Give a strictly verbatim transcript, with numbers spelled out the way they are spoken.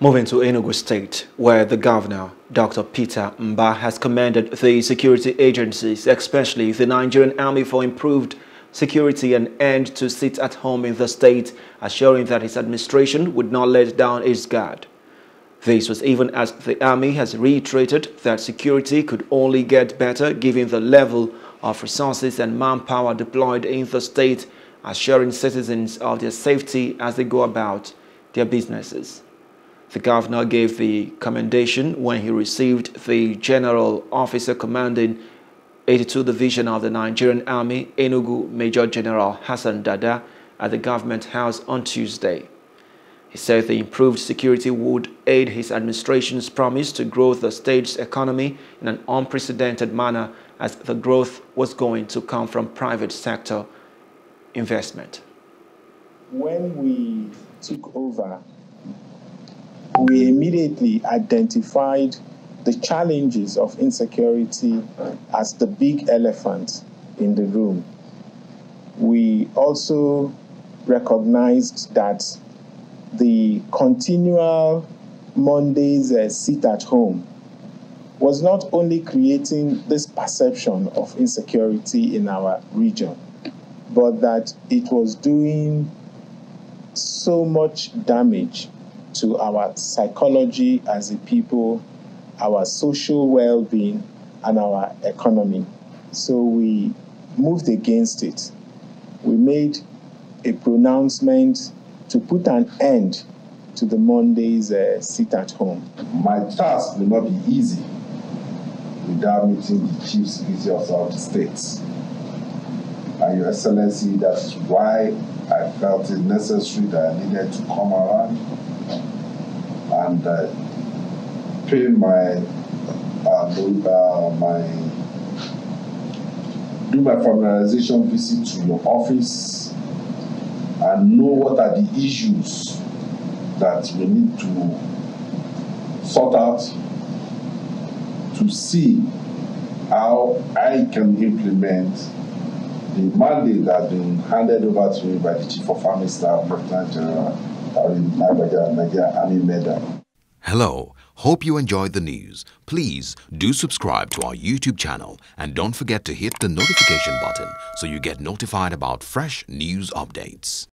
Moving to Enugu State, where the governor, Doctor Peter Mbah, has commanded the security agencies, especially the Nigerian Army, for improved security and end to sit at home in the state, assuring that his administration would not let down its guard. This was even as the Army has reiterated that security could only get better given the level of resources and manpower deployed in the state, assuring citizens of their safety as they go about their businesses. The governor gave the commendation when he received the General Officer Commanding eighty-two Division of the Nigerian Army, Enugu, Major General Hassan Dada, at the Government House on Tuesday. He said the improved security would aid his administration's promise to grow the state's economy in an unprecedented manner, as the growth was going to come from private sector investment. When we took over, we immediately identified the challenges of insecurity as the big elephant in the room. We also recognized that the continual Mondays uh, sit at home was not only creating this perception of insecurity in our region, but that it was doing so much damage to our psychology as a people, our social well-being, and our economy. So we moved against it. We made a pronouncement to put an end to the Mondays uh, sit at home. My task will not be easy without meeting the chief security officer of the state. And Your Excellency, that's why I felt it necessary that I needed to come around and uh, pay my, uh, do, uh, my, do my formalization visit to your office and know what are the issues that we need to sort out to see how I can implement the mandate that has been handed over to me by the Chief of Army Staff, Lieutenant General Ari Nabaja Nagya Amin Medan. Hello. Hope you enjoyed the news. Please do subscribe to our YouTube channel and don't forget to hit the notification button so you get notified about fresh news updates.